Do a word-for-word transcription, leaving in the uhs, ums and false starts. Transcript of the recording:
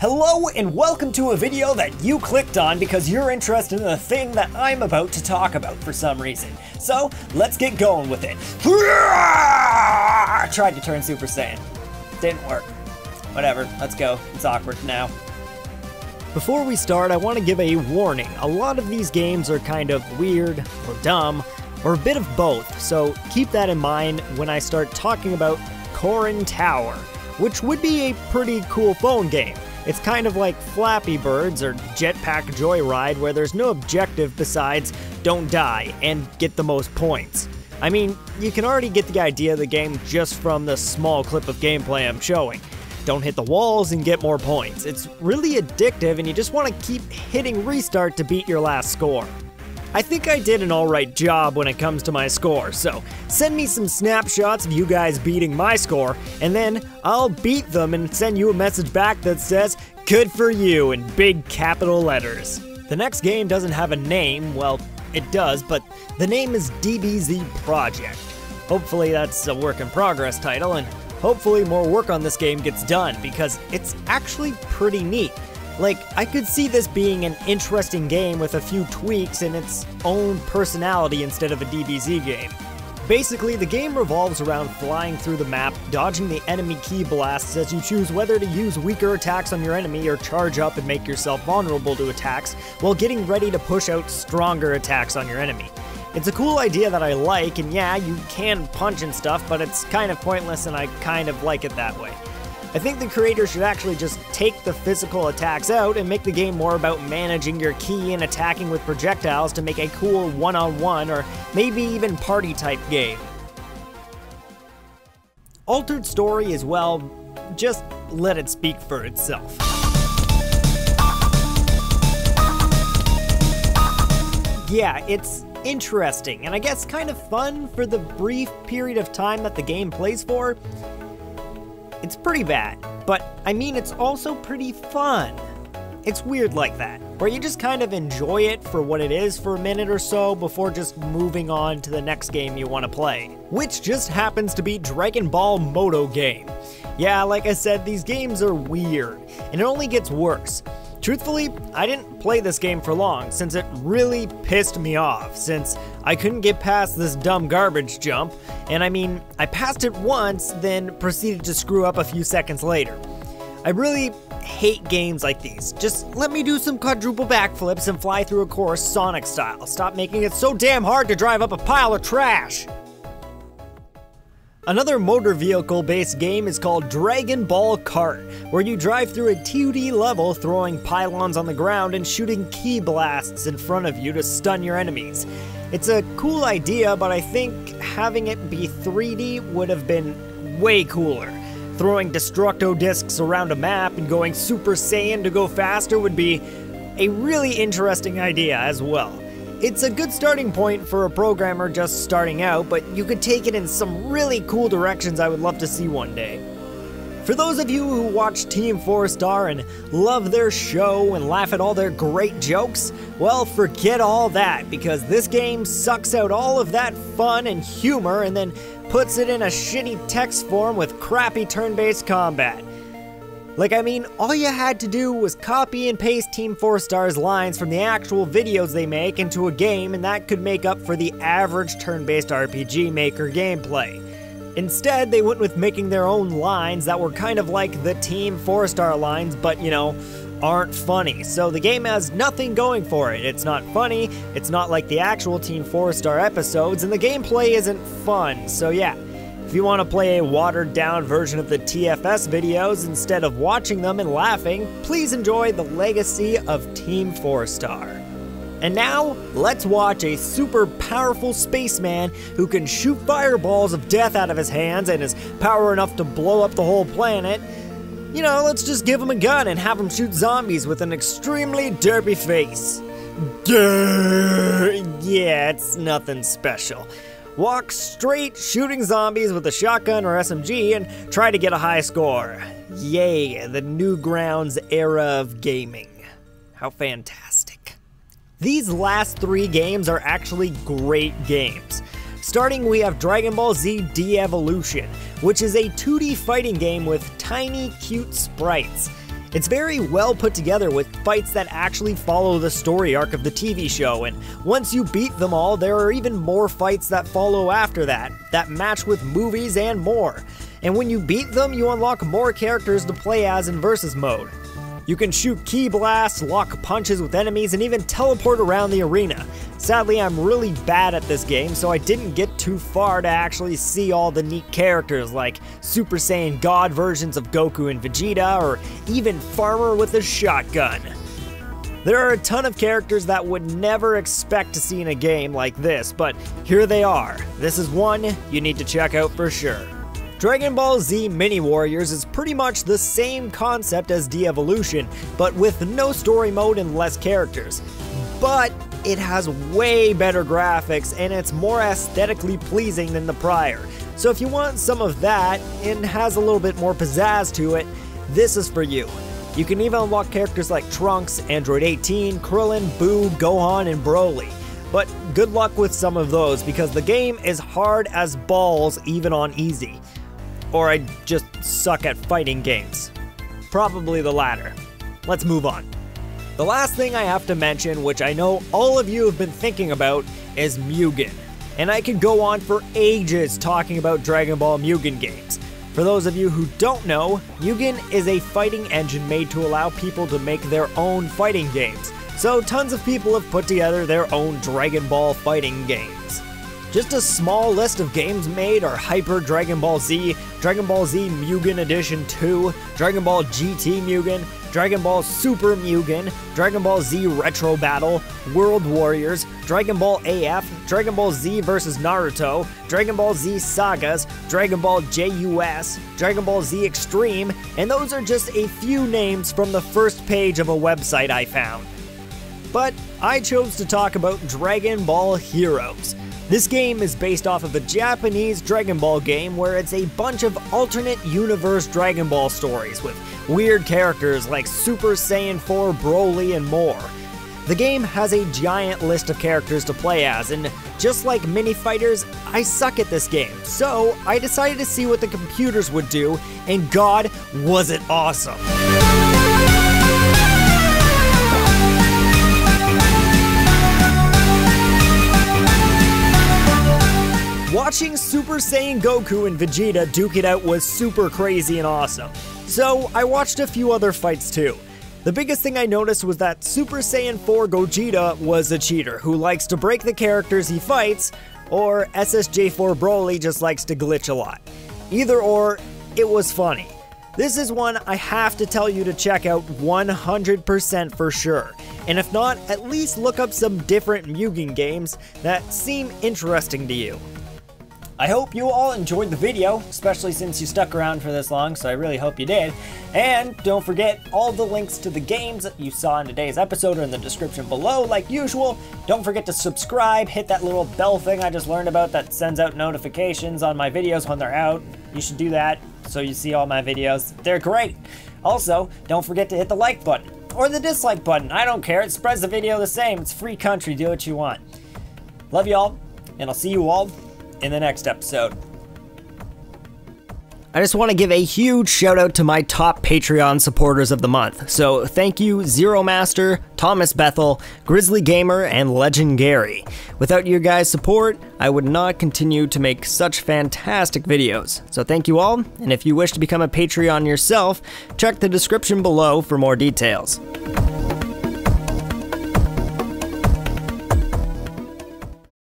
Hello and welcome to a video that you clicked on because you're interested in the thing that I'm about to talk about for some reason. So, let's get going with it. I tried to turn Super Saiyan. Didn't work. Whatever, let's go. It's awkward now. Before we start, I want to give a warning. A lot of these games are kind of weird, or dumb, or a bit of both, so keep that in mind when I start talking about Korin Tower, which would be a pretty cool phone game. It's kind of like Flappy Birds or Jetpack Joyride, where there's no objective besides don't die and get the most points. I mean, you can already get the idea of the game just from the small clip of gameplay I'm showing. Don't hit the walls and get more points. It's really addictive and you just want to keep hitting restart to beat your last score. I think I did an alright job when it comes to my score, so send me some snapshots of you guys beating my score, and then I'll beat them and send you a message back that says, "Good for you," in big capital letters. The next game doesn't have a name, well, it does, but the name is D B Z Project. Hopefully that's a work in progress title, and hopefully more work on this game gets done, because it's actually pretty neat. Like, I could see this being an interesting game with a few tweaks and its own personality instead of a D B Z game. Basically, the game revolves around flying through the map, dodging the enemy ki blasts as you choose whether to use weaker attacks on your enemy or charge up and make yourself vulnerable to attacks, while getting ready to push out stronger attacks on your enemy. It's a cool idea that I like, and yeah, you can punch and stuff, but it's kind of pointless and I kind of like it that way. I think the creator should actually just take the physical attacks out and make the game more about managing your ki and attacking with projectiles to make a cool one-on-one or maybe even party-type game. Altered Story is, well, just let it speak for itself. Yeah, it's interesting and I guess kind of fun for the brief period of time that the game plays for. It's pretty bad, but I mean it's also pretty fun. It's weird like that, where you just kind of enjoy it for what it is for a minute or so before just moving on to the next game you want to play, which just happens to be Dragon Ball Moto game. Yeah, like I said, these games are weird, and it only gets worse. Truthfully, I didn't play this game for long since it really pissed me off, since I couldn't get past this dumb garbage jump, and I mean, I passed it once, then proceeded to screw up a few seconds later. I really hate games like these. Just let me do some quadruple backflips and fly through a course Sonic style. Stop making it so damn hard to drive up a pile of trash! Another motor vehicle-based game is called Dragon Ball Kart, where you drive through a two D level throwing pylons on the ground and shooting ki blasts in front of you to stun your enemies. It's a cool idea, but I think having it be three D would have been way cooler. Throwing destructo discs around a map and going Super Saiyan to go faster would be a really interesting idea as well. It's a good starting point for a programmer just starting out, but you could take it in some really cool directions I would love to see one day. For those of you who watch Team Four Star and love their show and laugh at all their great jokes, well, forget all that, because this game sucks out all of that fun and humor and then puts it in a shitty text form with crappy turn-based combat. Like, I mean, all you had to do was copy and paste Team Four Star's lines from the actual videos they make into a game, and that could make up for the average turn-based R P G maker gameplay. Instead, they went with making their own lines that were kind of like the Team Four Star lines, but, you know, aren't funny. So the game has nothing going for it. It's not funny, it's not like the actual Team Four Star episodes, and the gameplay isn't fun, so yeah. If you want to play a watered-down version of the T F S videos instead of watching them and laughing, please enjoy the legacy of Team Four Star. And now, let's watch a super powerful spaceman who can shoot fireballs of death out of his hands and is power enough to blow up the whole planet. You know, let's just give him a gun and have him shoot zombies with an extremely derpy face. Durr, yeah, it's nothing special. Walk straight, shooting zombies with a shotgun or S M G, and try to get a high score. Yay, the Newgrounds era of gaming. How fantastic. These last three games are actually great games. Starting, we have Dragon Ball Z Devolution, which is a two D fighting game with tiny, cute sprites. It's very well put together with fights that actually follow the story arc of the T V show, and once you beat them all, there are even more fights that follow after that, that match with movies and more. And when you beat them, you unlock more characters to play as in versus mode. You can shoot ki blasts, lock punches with enemies, and even teleport around the arena. Sadly, I'm really bad at this game, so I didn't get too far to actually see all the neat characters like Super Saiyan God versions of Goku and Vegeta, or even Farmer with a shotgun. There are a ton of characters that would never expect to see in a game like this, but here they are. This is one you need to check out for sure. Dragon Ball Z Mini Warriors is pretty much the same concept as Devolution, but with no story mode and less characters. But it has way better graphics and it's more aesthetically pleasing than the prior. So if you want some of that and has a little bit more pizzazz to it, this is for you. You can even unlock characters like Trunks, Android eighteen, Krillin, Boo, Gohan, and Broly. But good luck with some of those because the game is hard as balls even on easy. Or I just suck at fighting games. Probably the latter. Let's move on. The last thing I have to mention, which I know all of you have been thinking about, is Mugen. And I could go on for ages talking about Dragon Ball Mugen games. For those of you who don't know, Mugen is a fighting engine made to allow people to make their own fighting games. So tons of people have put together their own Dragon Ball fighting games. Just a small list of games made are Hyper Dragon Ball Z, Dragon Ball Z Mugen Edition two, Dragon Ball G T Mugen, Dragon Ball Super Mugen, Dragon Ball Z Retro Battle, World Warriors, Dragon Ball A F, Dragon Ball Z versus. Naruto, Dragon Ball Z Sagas, Dragon Ball J U S, Dragon Ball Z Extreme, and those are just a few names from the first page of a website I found. But I chose to talk about Dragon Ball Heroes. This game is based off of a Japanese Dragon Ball game where it's a bunch of alternate universe Dragon Ball stories with weird characters like Super Saiyan four, Broly, and more. The game has a giant list of characters to play as, and just like many fighters, I suck at this game, so I decided to see what the computers would do, and God, was it awesome! Watching Super Saiyan Goku and Vegeta duke it out was super crazy and awesome. So I watched a few other fights too. The biggest thing I noticed was that Super Saiyan four Gogeta was a cheater who likes to break the characters he fights, or S S J four Broly just likes to glitch a lot. Either or, it was funny. This is one I have to tell you to check out one hundred percent for sure. And if not, at least look up some different Mugen games that seem interesting to you. I hope you all enjoyed the video, especially since you stuck around for this long, so I really hope you did. And don't forget, all the links to the games that you saw in today's episode are in the description below, like usual. Don't forget to subscribe, hit that little bell thing I just learned about that sends out notifications on my videos when they're out. You should do that so you see all my videos. They're great. Also, don't forget to hit the like button, or the dislike button. I don't care, it spreads the video the same. It's free country, do what you want. Love y'all, and I'll see you all in the next episode. I just want to give a huge shout out to my top Patreon supporters of the month. So thank you Zero Master, Thomas Bethel, Grizzly Gamer, and Legend Gary. Without your guys' support, I would not continue to make such fantastic videos. So thank you all, and if you wish to become a Patreon yourself, check the description below for more details.